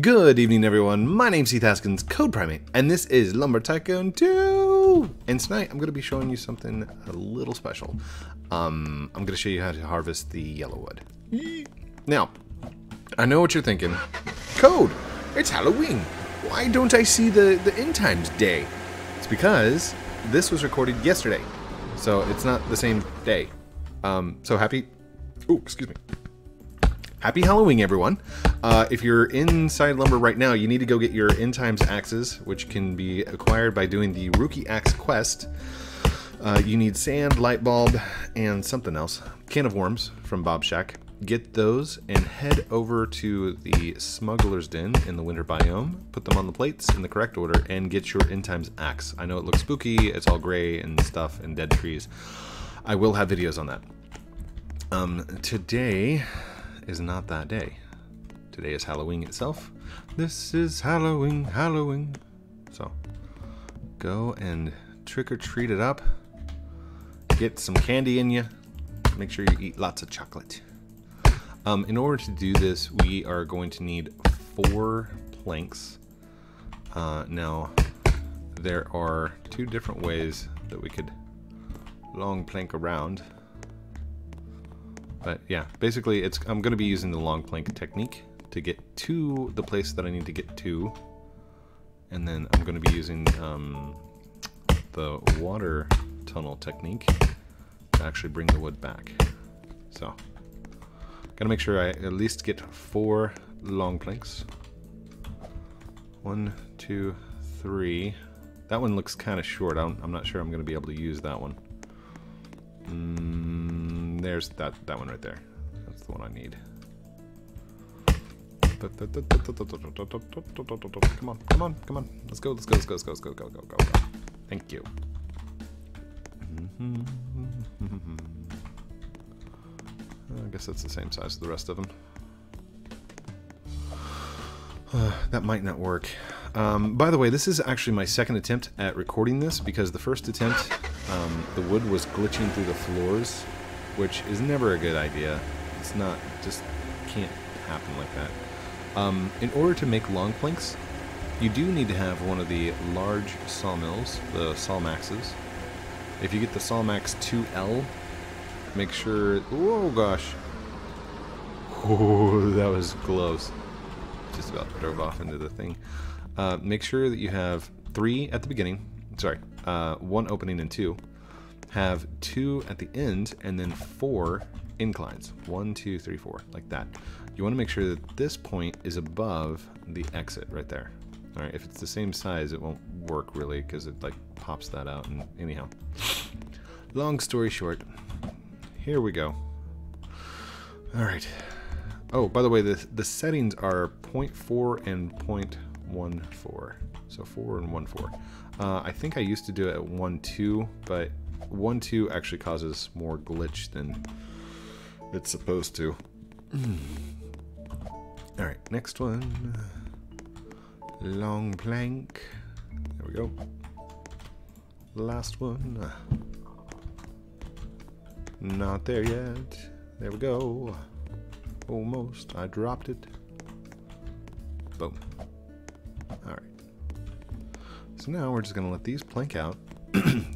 Good evening, everyone. My name's Heath Haskins, Code Primate, and this is Lumber Tycoon 2. And tonight, I'm going to be showing you something a little special. I'm going to show you how to harvest the yellow wood. Now, I know what you're thinking. Code, it's Halloween. Why don't I see the end times day? It's because this was recorded yesterday, so it's not the same day. So happy... Oh, excuse me. Happy Halloween, everyone. If you're inside Lumber right now, you need to go get your End Times axes, which can be acquired by doing the Rookie Axe quest. You need sand, light bulb, and something else. Can of worms from Bob Shack. Get those and head over to the Smuggler's Den in the Winter Biome. Put them on the plates in the correct order and get your End Times axe. I know it looks spooky. It's all gray and stuff and dead trees. I will have videos on that. Today... is not that day. Today is Halloween itself. This is Halloween, Halloween. So go and trick or treat it up. Get some candy in you. Make sure you eat lots of chocolate. In order to do this, we are going to need 4 planks. Now there are 2 different ways that we could long plank around. But yeah, basically I'm going to be using the long plank technique to get to the place that I need to get to. And then I'm going to be using the water tunnel technique to actually bring the wood back. So, got to make sure I at least get 4 long planks. 1, 2, 3. That one looks kind of short. I'm not sure I'm going to be able to use that one. There's that one right there. That's the one I need. Come on, come on, come on. Let's go, let's go, let's go, let's go, let's go, go, go, go, go. Thank you. I guess that's the same size as the rest of them. That might not work. By the way, this is actually my second attempt at recording this because the first attempt, the wood was glitching through the floors, which is never a good idea. It's not, just can't happen like that. In order to make long planks, you do need to have one of the large sawmills, the Saw Maxes. If you get the Saw Max 2L, make sure, oh gosh. Oh, that was close. Just about drove off into the thing. Make sure that you have 3 at the beginning, sorry, 1 opening and 2. Have 2 at the end and then 4 inclines. 1, 2, 3, 4, like that. You want to make sure that this point is above the exit right there. All right, if it's the same size, it won't work really because it like pops that out. And anyhow, long story short, here we go. All right. Oh, by the way, the settings are 0.4 and 0.14. So 4 and 1.4. I think I used to do it at 1.2, but 1.2 actually causes more glitch than it's supposed to. All right, next one. Long plank. There we go. Last one. Not there yet. There we go. Almost. I dropped it. Boom. All right. So now we're just going to let these plank out.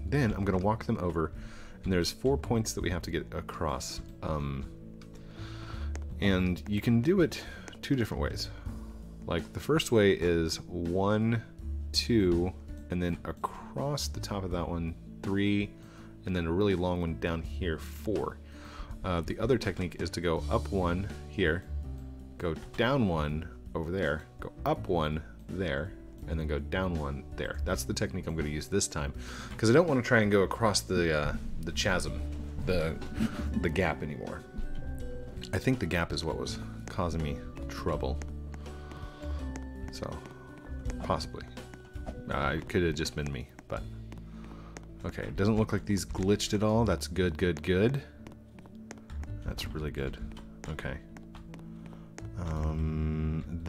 Then I'm going to walk them over, and there's 4 points that we have to get across. And you can do it 2 different ways. Like the first way is 1, 2, and then across the top of that one, 3, and then a really long one down here, 4. The other technique is to go up 1 here, go down 1 over there, go up 1 there, and then go down 1 there. That's the technique I'm going to use this time, because I don't want to try and go across the chasm, the gap anymore. I think the gap is what was causing me trouble. So, possibly. It could have just been me, but... Okay, it doesn't look like these glitched at all. That's good, good, good. That's really good. Okay.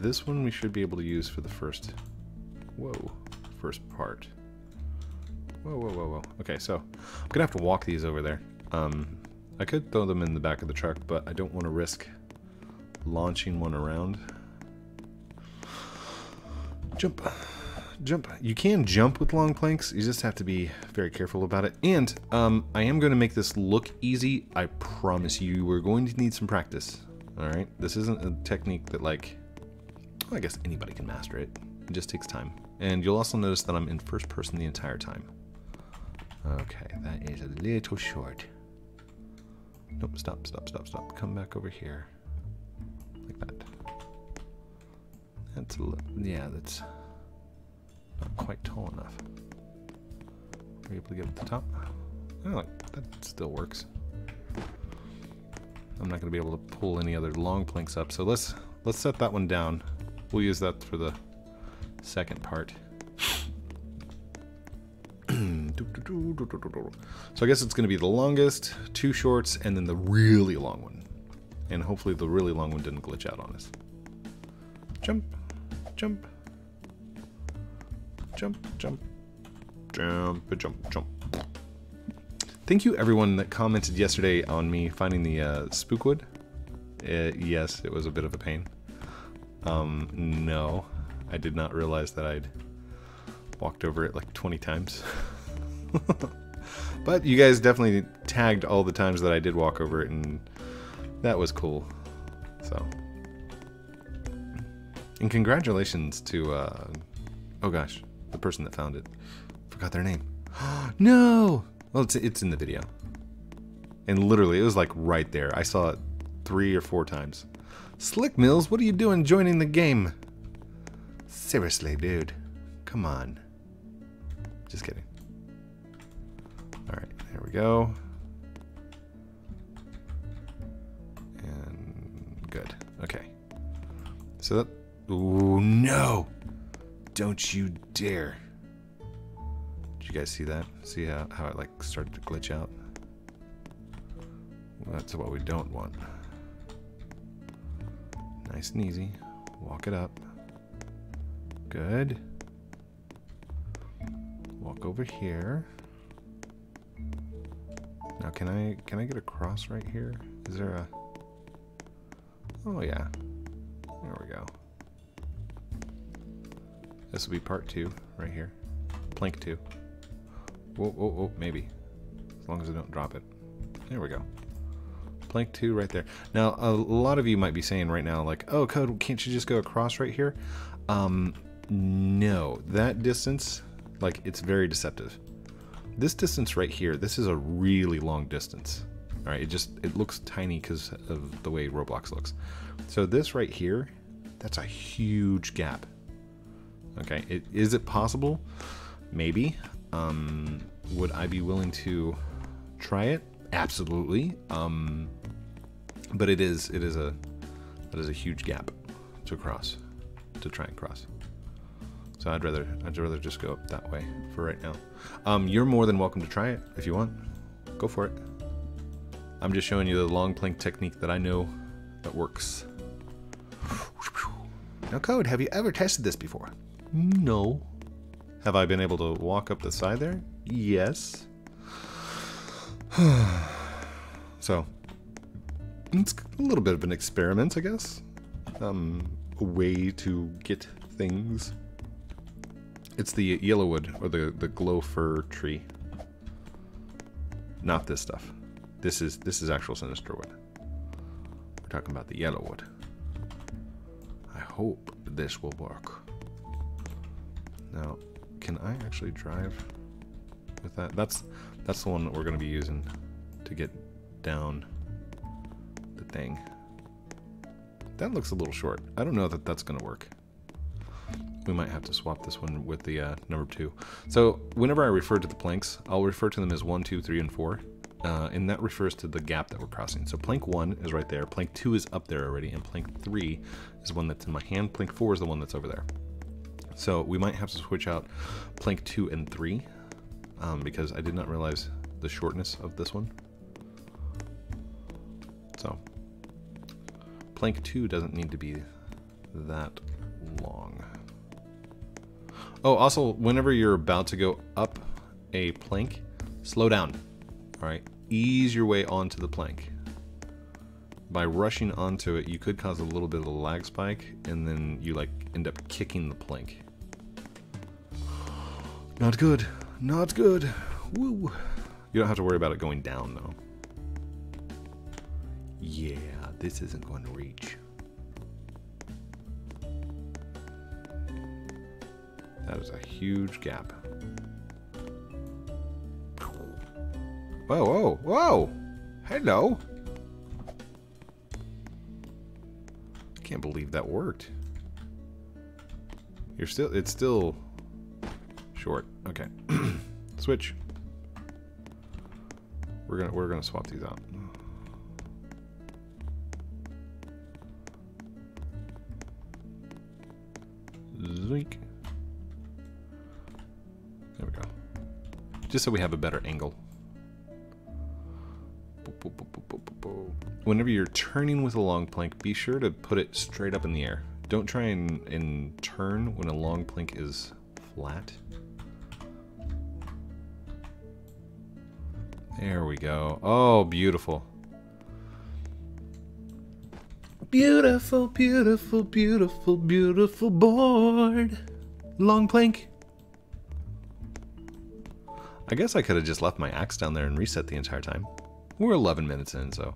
This one we should be able to use for the first... Whoa, first part. Whoa, whoa, whoa, whoa. Okay, so I'm gonna have to walk these over there. I could throw them in the back of the truck, but I don't want to risk launching one around. Jump. Jump. You can jump with long planks. You just have to be very careful about it. And I am going to make this look easy. I promise you, we're going to need some practice. All right. This isn't a technique that, like, well, I guess anybody can master it. It just takes time. And you'll also notice that I'm in first person the entire time. Okay, that is a little short. Nope, stop, stop, stop, stop. Come back over here. Like that. That's a little, yeah, that's not quite tall enough. Are you able to get up to the top? Oh, like, that still works. I'm not going to be able to pull any other long planks up, so let's set that one down. We'll use that for the second part. So I guess it's going to be the longest, two shorts, and then the really long one. And hopefully the really long one didn't glitch out on us. Jump, jump, jump, jump, jump, jump, jump. Thank you everyone that commented yesterday on me finding the Spookwood. Yes, it was a bit of a pain. No, I did not realize that I'd walked over it like 20 times. But you guys definitely tagged all the times that I did walk over it, and that was cool. So, and congratulations to oh gosh, the person that found it. Forgot their name. No. Well, it's in the video, and literally it was like right there. I saw it 3 or 4 times. Slick Mills, what are you doing joining the game? Seriously, dude, come on. Just kidding. All right, there we go. And good. Okay. So that... Ooh, no! Don't you dare. Did you guys see that? See how it, like, started to glitch out? Well, that's what we don't want. Nice and easy. Walk it up. Good. Walk over here. Now can I get across right here? Is there a... Oh yeah. There we go. This will be part 2 right here. Plank 2. Whoa, whoa, whoa, maybe. As long as I don't drop it. There we go. Plank 2 right there. Now a lot of you might be saying right now, like, oh Code, can't you just go across right here? No. That distance, like, it's very deceptive. This distance right here, this is a really long distance. All right, it looks tiny because of the way Roblox looks. So this right here, that's a huge gap. Okay, is it possible? Maybe. Would I be willing to try it? Absolutely. But that is a huge gap to cross, to try and cross. So I'd rather just go up that way for right now. You're more than welcome to try it if you want. Go for it. I'm just showing you the long plank technique that I know that works. Now, Code, have you ever tested this before? No. Have I been able to walk up the side there? Yes. So, it's a little bit of an experiment, I guess. A way to get things. It's the yellow wood, or the glow fir tree. Not this stuff. This is actual sinister wood. We're talking about the yellow wood. I hope this will work. Now, can I actually drive with that? That's the one that we're going to be using to get down the thing. That looks a little short. I don't know that that's going to work. We might have to swap this one with the number 2. So whenever I refer to the planks, I'll refer to them as 1, 2, 3, and 4. And that refers to the gap that we're crossing. So plank 1 is right there. Plank 2 is up there already. And plank 3 is one that's in my hand. Plank 4 is the one that's over there. So we might have to switch out plank 2 and 3, because I did not realize the shortness of this one. So plank 2 doesn't need to be that long. Oh, also, whenever you're about to go up a plank, slow down, all right? Ease your way onto the plank. By rushing onto it, you could cause a little bit of a lag spike, and then you, like, end up kicking the plank. Not good. Not good. Woo. You don't have to worry about it going down, though. Yeah, this isn't going to reach. That is a huge gap. Whoa, whoa, whoa! Hello! I can't believe that worked. You're still, it's still short. Okay. Switch. We're gonna swap these out. Zoink. There we go. Just so we have a better angle. Whenever you're turning with a long plank, be sure to put it straight up in the air. Don't try and turn when a long plank is flat. There we go. Oh, beautiful. Beautiful, beautiful, beautiful, beautiful board. Long plank. I guess I could have just left my axe down there and reset the entire time. We're 11 minutes in, so...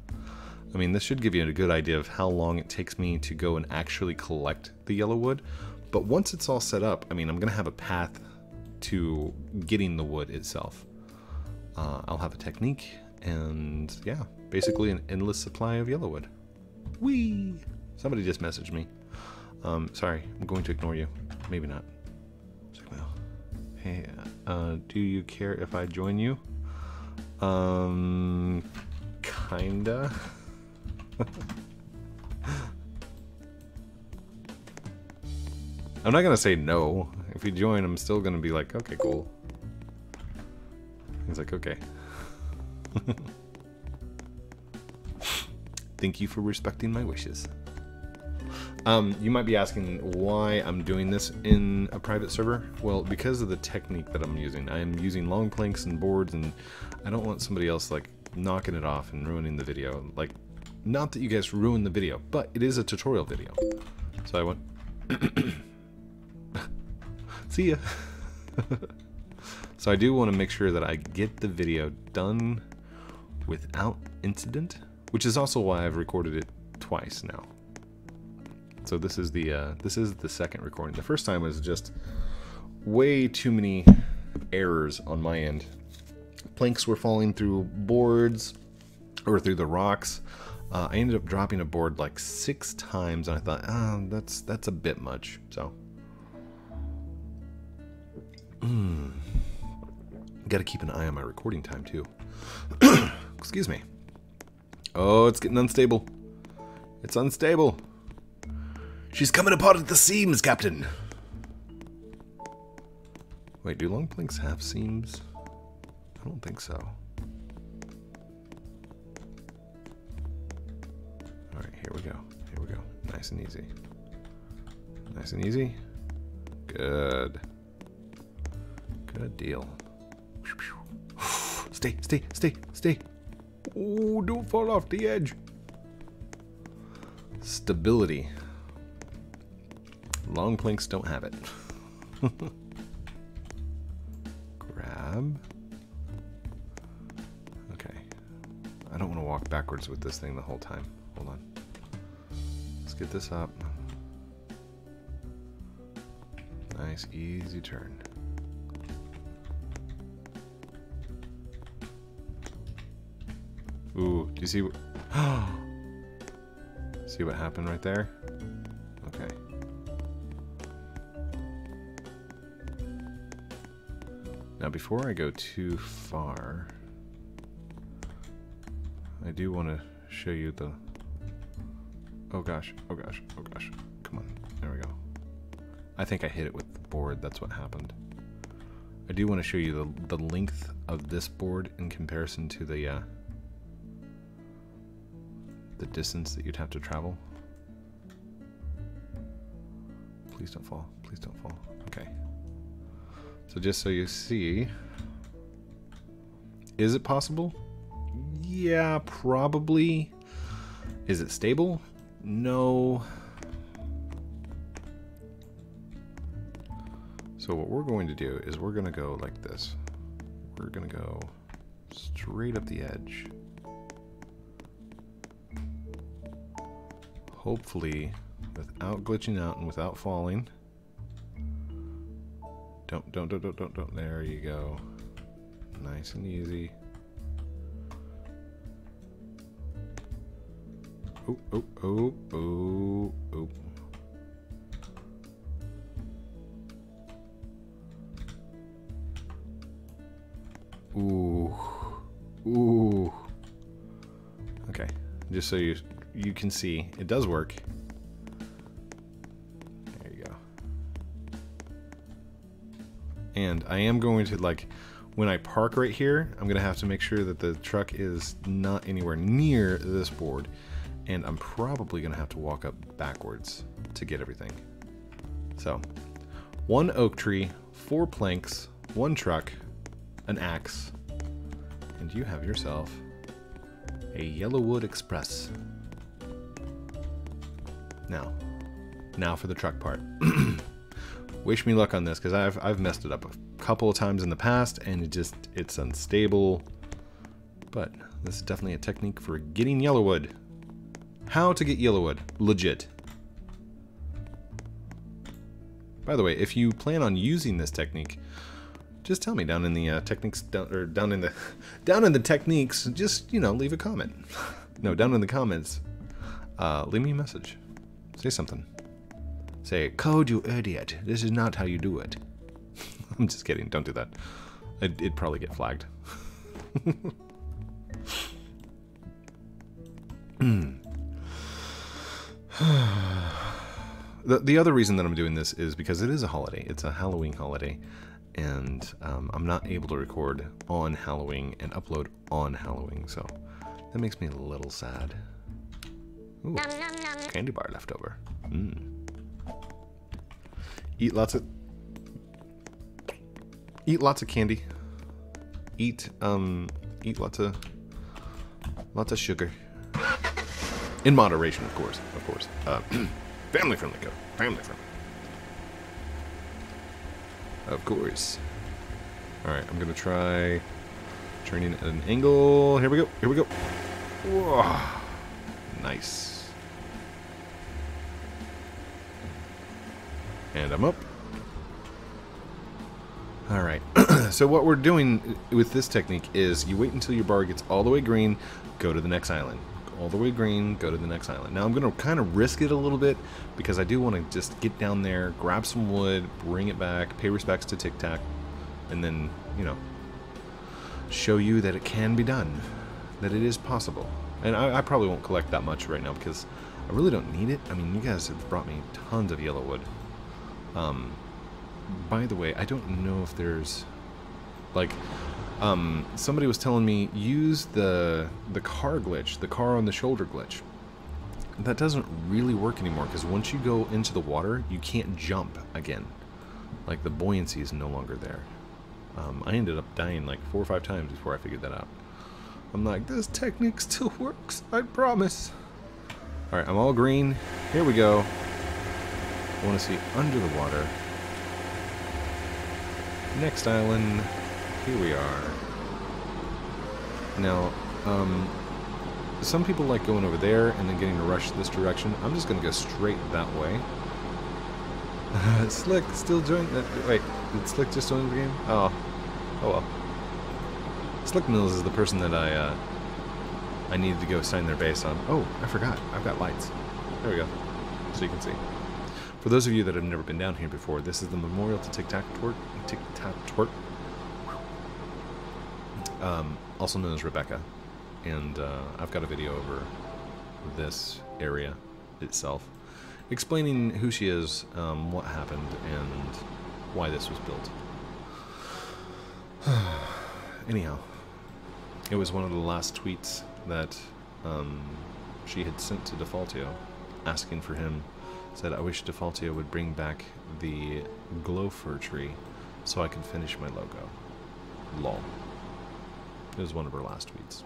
I mean, this should give you a good idea of how long it takes me to go and actually collect the yellow wood. But once it's all set up, I mean, I'm going to have a path to getting the wood itself. I'll have a technique, and yeah, basically an endless supply of yellow wood. Whee! Somebody just messaged me. Sorry, I'm going to ignore you. Maybe not. Hey, do you care if I join you? Kinda. I'm not gonna say no. If you join, I'm still gonna be like, okay, cool. He's like, okay. Thank you for respecting my wishes. You might be asking why I'm doing this in a private server. Well, because of the technique that I'm using. I'm using long planks and boards, and I don't want somebody else like knocking it off and ruining the video. Like, not that you guys ruin the video, but it is a tutorial video. So I went... See ya! So I do want to make sure that I get the video done without incident, which is also why I've recorded it twice now. So this is the second recording. The first time was just way too many errors on my end. Planks were falling through boards or through the rocks. I ended up dropping a board like 6 times, and I thought, oh, that's a bit much. So, got to keep an eye on my recording time too. Excuse me. Oh, it's getting unstable. It's unstable. She's coming apart at the seams, Captain. Wait, do long planks have seams? I don't think so. All right, here we go. Here we go. Nice and easy. Nice and easy. Good. Good deal. Stay, stay, stay, stay. Oh, don't fall off the edge. Stability. Long planks don't have it. Grab. Okay. I don't want to walk backwards with this thing the whole time. Hold on. Let's get this up. Nice, easy turn. Ooh, do you see what... See what happened right there? Okay. Now before I go too far, I do want to show you the... Oh gosh, oh gosh, oh gosh. Come on, there we go. I think I hit it with the board, that's what happened. I do want to show you the length of this board in comparison to the distance that you'd have to travel. Please don't fall. Please don't fall. Okay. So just so you see, is it possible? Yeah, probably. Is it stable? No. So what we're going to do is we're going to go like this. We're going to go straight up the edge. Hopefully without glitching out and without falling. Don't. There you go. Nice and easy. Oh. Ooh. Okay. Just so you can see, it does work. There you go. And I am going to, like, when I park right here, I'm going to have to make sure that the truck is not anywhere near this board. And I'm probably going to have to walk up backwards to get everything. So, 1 oak tree, 4 planks, 1 truck, an axe, and you have yourself a yellow wood express. Now for the truck part. Wish me luck on this, because I've messed it up a couple of times in the past, and it's unstable. But this is definitely a technique for getting yellow wood. How to get yellow wood, legit. By the way, if you plan on using this technique, just tell me down in the techniques, down in the techniques. Just, you know, leave a comment. No, down in the comments, leave me a message. Say something. Say, "Code, you idiot! This is not how you do it." I'm just kidding. Don't do that. It'd probably get flagged. The other reason that I'm doing this is because it is a holiday. It's a Halloween holiday. And I'm not able to record on Halloween and upload on Halloween, so that makes me a little sad. Ooh, candy bar left over. Eat lots of candy. Eat lots of sugar. In moderation, of course. Family friendly code. Family friendly. Of course. Alright, I'm gonna try turning at an angle. Here we go, here we go. Whoa. Nice. And I'm up. Alright, so what we're doing with this technique is you wait until your bar gets all the way green, go to the next island. All the way green, go to the next island. Now I'm going to kind of risk it a little bit because I do want to just get down there, grab some wood, bring it back, pay respects to Tic-Tac, and then, you know, show you that it can be done, that it is possible. And I probably won't collect that much right now because I really don't need it. I mean, you guys have brought me tons of yellow wood. By the way, I don't know if there's, like... somebody was telling me, use the car glitch, the car on the shoulder glitch. That doesn't really work anymore, because once you go into the water, you can't jump again. Like, the buoyancy is no longer there. I ended up dying like 4 or 5 times before I figured that out. I'm like, this technique still works, I promise. Alright, I'm all green. Here we go. I want to see under the water. Next island. Here we are. Now, some people like going over there and then getting to rush this direction. I'm just going to go straight that way. Slick still joined... wait, did Slick just join the game? Oh well. Slick Mills is the person that I needed to go sign their base on. Oh, I forgot. I've got lights. There we go. So you can see. For those of you that have never been down here before, this is the memorial to Tic-Tac-Tort. Also known as Rebecca, and I've got a video over this area itself explaining who she is, what happened, and why this was built. Anyhow, it was one of the last tweets that she had sent to Defaultio, asking for him. Said, "I wish Defaultio would bring back the glow fir tree so I could finish my logo." Lol. It was one of her last tweets.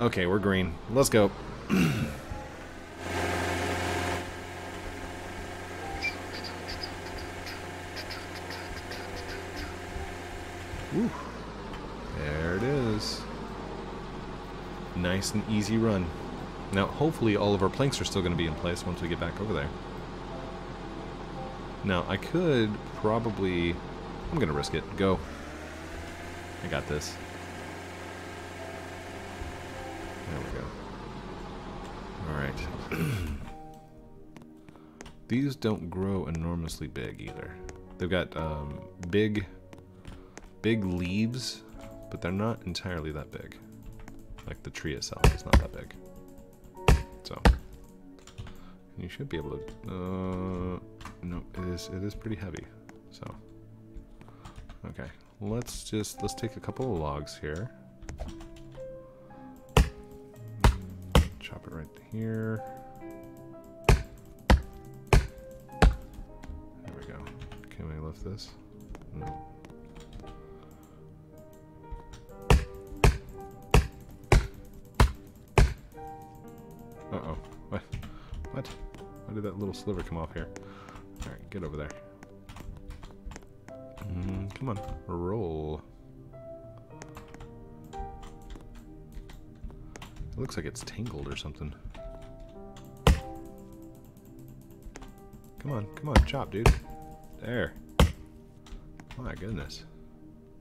Okay, we're green. Let's go. Ooh, there it is. Nice and easy run. Now, hopefully all of our planks are still going to be in place once we get back over there. Now, I could probably... I'm going to risk it. Go. I got this. There we go. Alright. These don't grow enormously big either. They've got big leaves, but they're not entirely that big. Like the tree itself is not that big. So you should be able to. No, it is pretty heavy. So okay, let's take a couple of logs here. Chop it right here. There we go. Can we lift this? No. Uh-oh. What? What? Why did that little sliver come off here? Alright, get over there. Come on. Roll. It looks like it's tangled or something. Come on. Come on. Chop, dude. There. My goodness.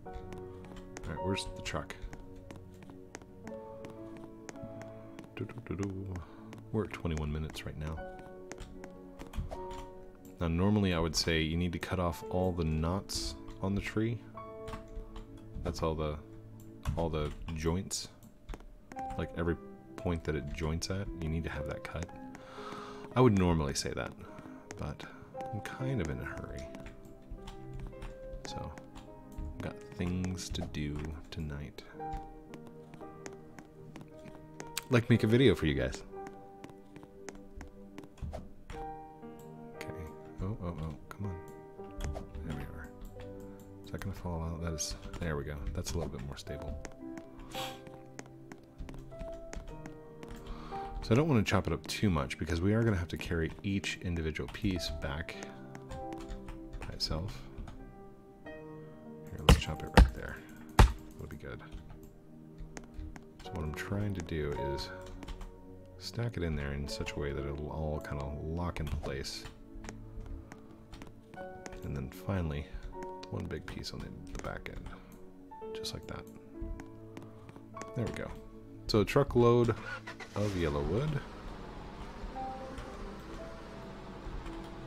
Alright, where's the truck? Do-do-do-do. We're at 21 minutes right now. Now normally I would say you need to cut off all the knots on the tree. That's all the joints. Like every point that it joints at, you need to have that cut. I would normally say that, but I'm kind of in a hurry. So, I've got things to do tonight. Like make a video for you guys. Oh, come on. There we are. Is that gonna fall out? That is, there we go. That's a little bit more stable. So I don't want to chop it up too much because we are gonna have to carry each individual piece back by itself. Here, let's chop it right there. That'll be good. So what I'm trying to do is stack it in there in such a way that it'll all kind of lock in place. And then finally, one big piece on the back end, just like that. There we go. So a truckload of yellow wood.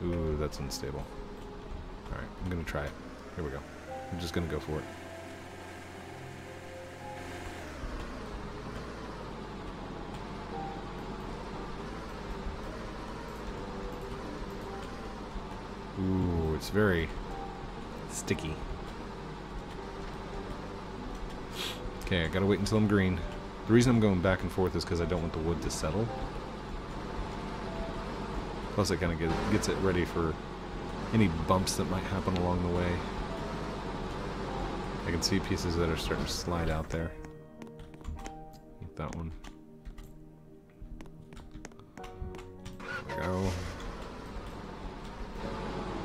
Ooh, that's unstable. All right, I'm gonna try it. Here we go. I'm just gonna go for it. Ooh, it's very sticky. Okay, I gotta wait until I'm green. The reason I'm going back and forth is because I don't want the wood to settle. Plus it kind of gets it ready for any bumps that might happen along the way. I can see pieces that are starting to slide out there. Like that one. There we go.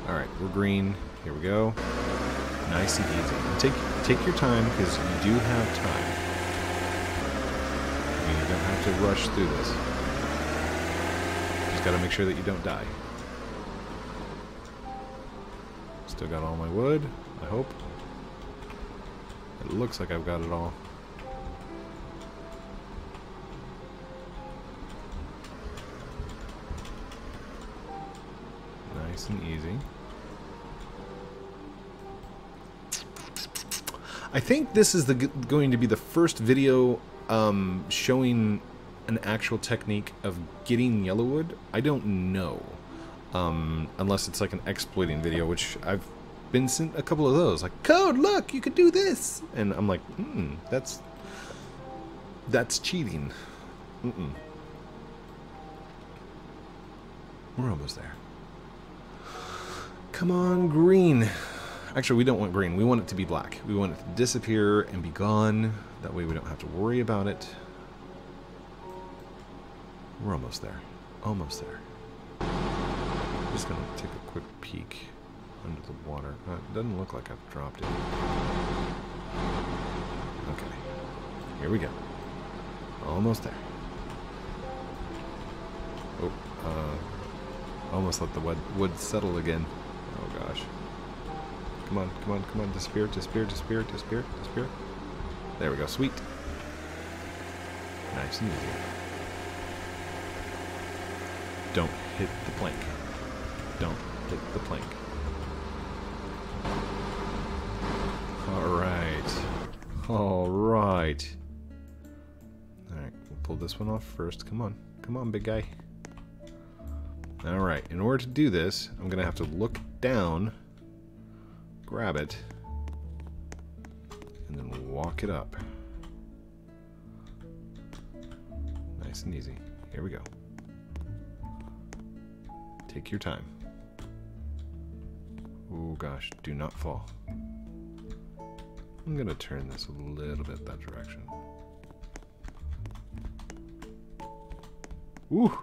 Alright, we're green. Here we go. Nice and easy. And take your time, because you do have time. I mean, you don't have to rush through this. Just gotta make sure that you don't die. Still got all my wood, I hope. It looks like I've got it all. Nice and easy. I think this is going to be the first video showing an actual technique of getting yellow wood. I don't know, unless it's like an exploiting video, which I've been sent a couple of those. Like, Code, look, you could do this, and I'm like, that's cheating. We're almost there. Come on, green. Actually, we don't want green. We want it to be black. We want it to disappear and be gone. That way we don't have to worry about it. We're almost there. Almost there. I'm just going to take a quick peek under the water. It doesn't look like I've dropped it. Okay. Here we go. Almost there. Oh, almost let the wood settle again. Oh gosh. Come on, come on, come on. Disappear, disappear, disappear, disappear, disappear. There we go. Sweet. Nice and easy. Don't hit the plank. Don't hit the plank. Alright. Alright. Alright, we'll pull this one off first. Come on. Come on, big guy. Alright, in order to do this, I'm going to have to look down, grab it, and then walk it up. Nice and easy. Here we go. Take your time. Oh gosh, do not fall. I'm going to turn this a little bit that direction. Woo!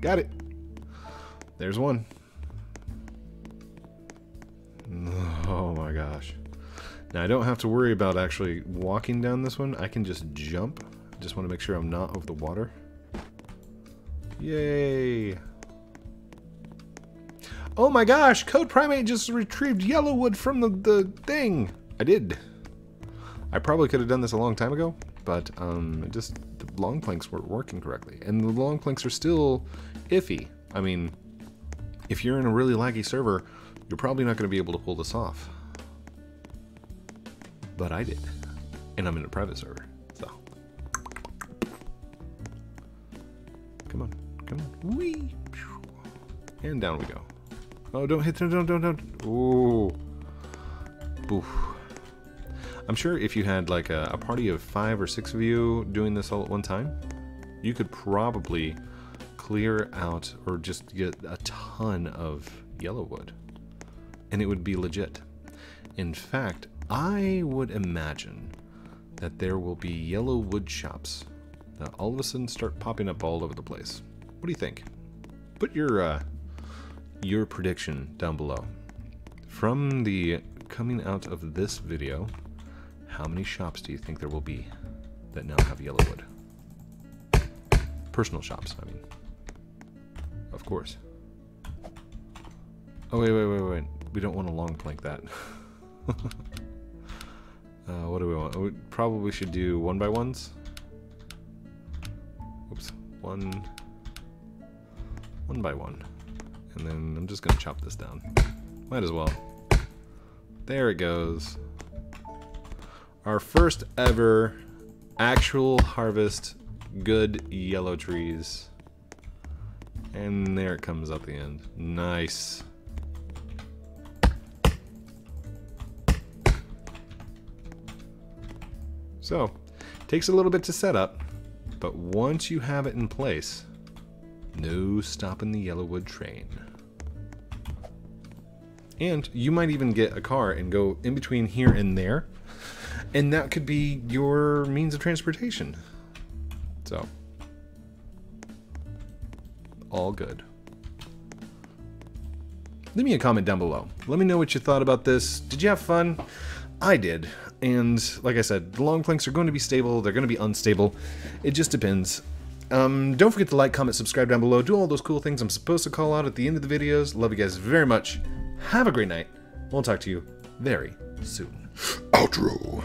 Got it! There's one. Oh my gosh. Now I don't have to worry about actually walking down this one. I can just jump. I just want to make sure I'm not over the water. Yay! Oh my gosh! Code Primate just retrieved yellow wood from the thing! I did. I probably could have done this a long time ago, but just the long planks weren't working correctly. And the long planks are still iffy. I mean, if you're in a really laggy server, you're probably not going to be able to pull this off. But I did. And I'm in a private server, so. Come on, come on. Whee! And down we go. Oh, don't hit them, don't. Ooh. Oof. I'm sure if you had like a party of 5 or 6 of you doing this all at one time, you could probably clear out or just get a ton of yellow wood. And it would be legit. In fact, I would imagine that there will be yellow wood shops that all of a sudden start popping up all over the place. What do you think? Put your prediction down below. From the coming out of this video, how many shops do you think there will be that now have yellow wood? Personal shops, I mean. Of course. Oh, wait. We don't want to long plank that. What do we want? We probably should do 1x1s. Oops. 1x1. And then I'm just going to chop this down. Might as well. There it goes. Our first ever actual harvest, good yellow trees. And there it comes at the end. Nice. So, takes a little bit to set up, but once you have it in place, no stopping the yellow wood train. And you might even get a car and go in between here and there, and that could be your means of transportation. So, all good. Leave me a comment down below. Let me know what you thought about this. Did you have fun? I did. And like I said, the long planks are going to be stable. They're going to be unstable. It just depends. Don't forget to like, comment, subscribe down below. Do all those cool things I'm supposed to call out at the end of the videos. Love you guys very much. Have a great night. We'll talk to you very soon. Outro.